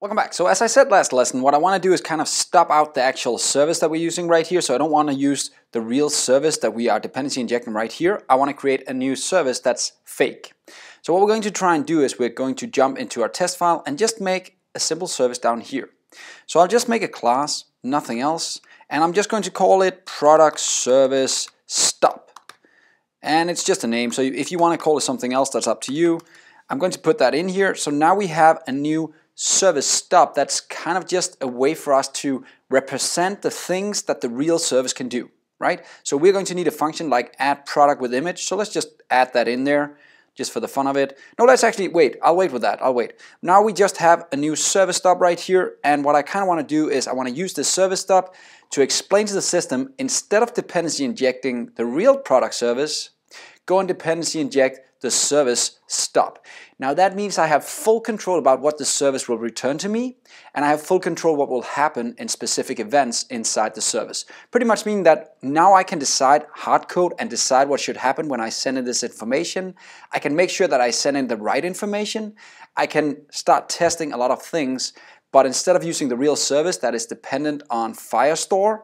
Welcome back. So as I said last lesson, what I want to do is kind of stub out the actual service that we're using right here. So I don't want to use the real service that we are dependency injecting right here. I want to create a new service that's fake. So what we're going to try and do is we're going to jump into our test file and just make a simple service down here. So I'll just make a class, nothing else, and I'm just going to call it ProductServiceStub. And it's just a name, so if you want to call it something else, that's up to you. I'm going to put that in here. So now we have a new service stub that's kind of just a way for us to represent the things that the real service can do, right? So we're going to need a function like add product with image, so let's just add that in there just for the fun of it. No, let's actually wait, I'll wait with that, I'll wait. Now we just have a new service stub right here, and what I kind of want to do is I want to use this service stub to explain to the system, instead of dependency injecting the real product service, go and dependency inject the service stub. Now that means I have full control about what the service will return to me, and I have full control what will happen in specific events inside the service. Pretty much meaning that now I can decide hard code and decide what should happen when I send in this information. I can make sure that I send in the right information. I can start testing a lot of things, but instead of using the real service that is dependent on Firestore,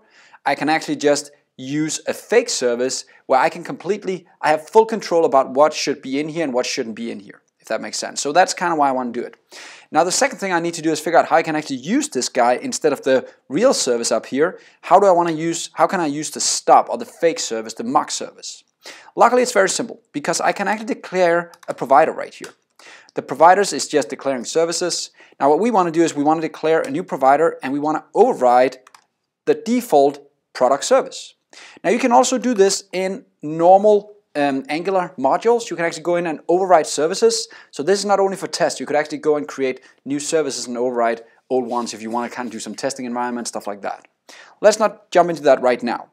I can actually just use a fake service where I can completely, I have full control about what should be in here and what shouldn't be in here, if that makes sense. So that's kind of why I want to do it. Now the second thing I need to do is figure out how I can actually use this guy instead of the real service up here. How can I use the stub or the fake service, the mock service? Luckily it's very simple because I can actually declare a provider right here. The providers is just declaring services. Now what we want to do is we want to declare a new provider and we want to override the default product service. Now you can also do this in normal Angular modules. You can actually go in and override services. So this is not only for tests. You could actually go and create new services and override old ones if you want to kind of do some testing environment, stuff like that. Let's not jump into that right now.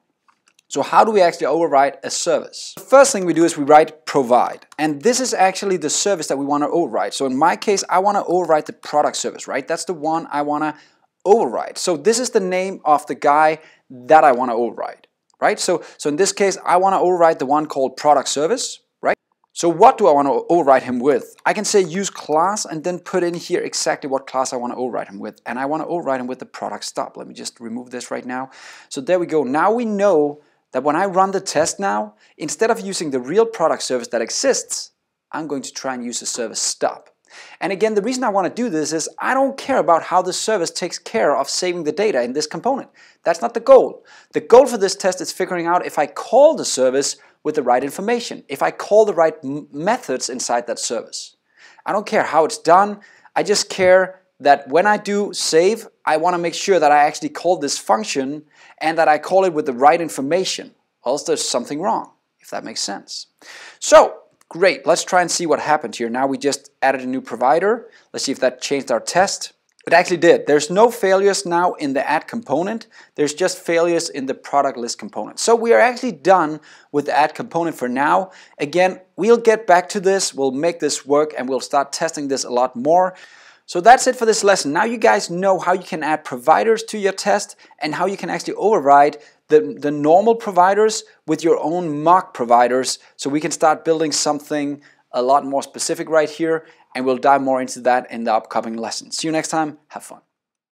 So how do we actually override a service? The first thing we do is we write provide, and this is actually the service that we want to override. So in my case, I want to override the product service, right? That's the one I want to override. So this is the name of the guy that I want to override. Right? So in this case, I want to override the one called product service, right? So what do I want to override him with? I can say use class and then put in here exactly what class I want to override him with. And I want to override him with the product stub. Let me just remove this right now. So there we go. Now we know that when I run the test now, instead of using the real product service that exists, I'm going to try and use the service stub. And again, the reason I want to do this is I don't care about how the service takes care of saving the data in this component. That's not the goal. The goal for this test is figuring out if I call the service with the right information, if I call the right methods inside that service. I don't care how it's done. I just care that when I do save, I want to make sure that I actually call this function and that I call it with the right information, else there's something wrong, if that makes sense. So, great, let's try and see what happened here. Now we just added a new provider. Let's see if that changed our test. It actually did. There's no failures now in the add component. There's just failures in the product list component. So we are actually done with the add component for now. Again, we'll get back to this. We'll make this work and we'll start testing this a lot more. So that's it for this lesson. Now you guys know how you can add providers to your test and how you can actually override the normal providers with your own mock providers, so we can start building something a lot more specific right here, and we'll dive more into that in the upcoming lesson. See you next time, have fun.